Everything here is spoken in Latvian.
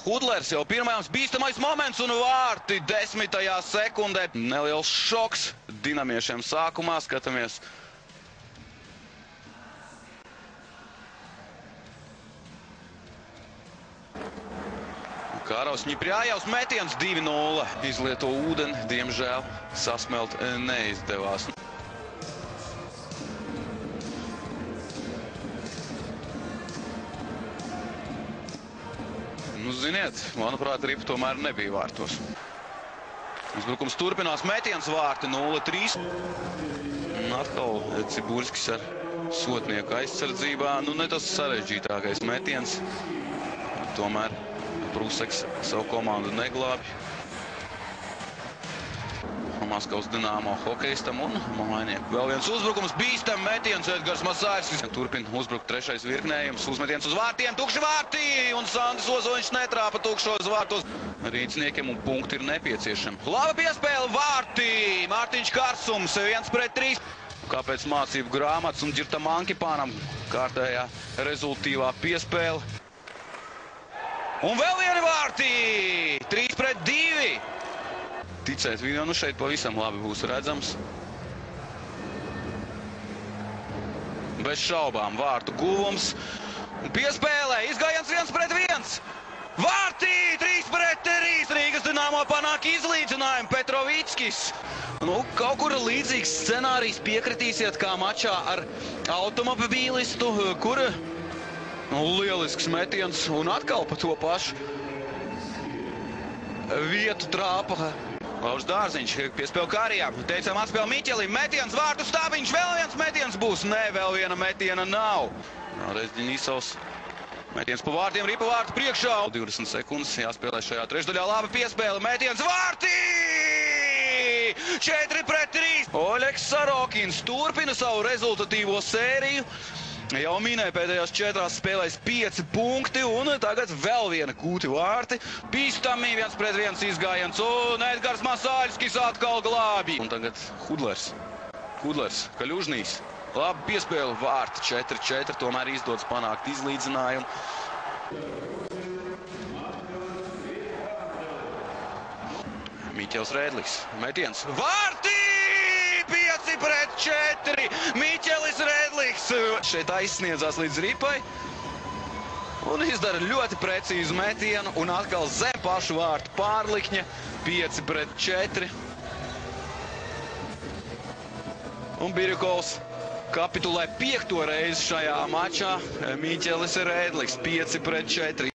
Hudlers jau pirmajams bīstamais moments un vārti 10. sekundē. Neliels šoks dinamiešiem sākumā. Skatāmies. Karavs ņiprājās metiens 2-0. Izlieto ūdeni, diemžēl sasmelt neizdevās. Ziniet, manuprāt, Rippa tomēr nebija vārtos. Uzbrukums turpinās, metiens vārti 0-3. Un atkal Eciburskis ar Sotnieku aizsardzībā. Nu, ne tas sarežģītākais metiens. Tomēr Pruseks savu komandu neglābi. Maskavas Dinamo hokejistam un mainieku. Vēl viens uzbrukums, bīstam metiens Edgars Masalskis. Turpina uzbrukt trešais virknējums, uzmetiens uz vārtiem, tukši vārtī! Un Sandis Ozolins netrāpa tukšos vārtos. Rīdzniekiem un punkti ir nepieciešami. Laba piespēle vārtī! Mārtiņš Karsums 1-3. Kāpēc mācību grāmatas un Ģirta Mankipānam kārtējā rezultīvā piespēle. Un vēl vieni vārtī! 3-2. Ticēt video, nu šeit pavisam labi būs redzams. Bez šaubām vārtu guvums. Piespēlē, izgājiens 1-1. Vārtī, 3-3. Rīgas Dinamo panāk izlīdzinājumu Petrovickis. Nu, kaut kur līdzīgs scenārijs piekritīsiet kā mačā ar automobīlistu, kur lielisks metiens un atkal pa to pašu vietu trāpa. Lauris Dārziņš piespēl Karijām. Teicām atspēl Miķelim. Metiens vārtu stābiņš. Vēl viens metiens būs. Nē, vēl viena metiena nav. Reizdiņīsavs. Metiens pa vārtiem. Rippa vārtu priekšā. 20 sekundes jāspēlē šajā trešdaļā. Laba piespēle. Metiens vārtī! 4-3. Oļeks Sarokins turpina savu rezultatīvo sēriju. Jau minēja pēdējās 4 spēlēs 5 punkti, un tagad vēl viena kūti vārti. Bīstamī 1-1 izgājiens, un Edgars Masalskis atkal glābi. Un tagad Hudlers, Kaļūžnis. Labi piespēle vārti 4-4, tomēr izdodas panākt izlīdzinājumu. Mikelis Redlihs, metiens, vārti! 5-4, Mikelis Redlihs šeit aizsniedzās līdz Ripai un izdara ļoti precīzu metienu un atkal zem pašu vārtu pārlikņa 5-4. Un Biriukovs kapitulē 5. reizi šajā mačā. Mikelis Redlihs 5-4.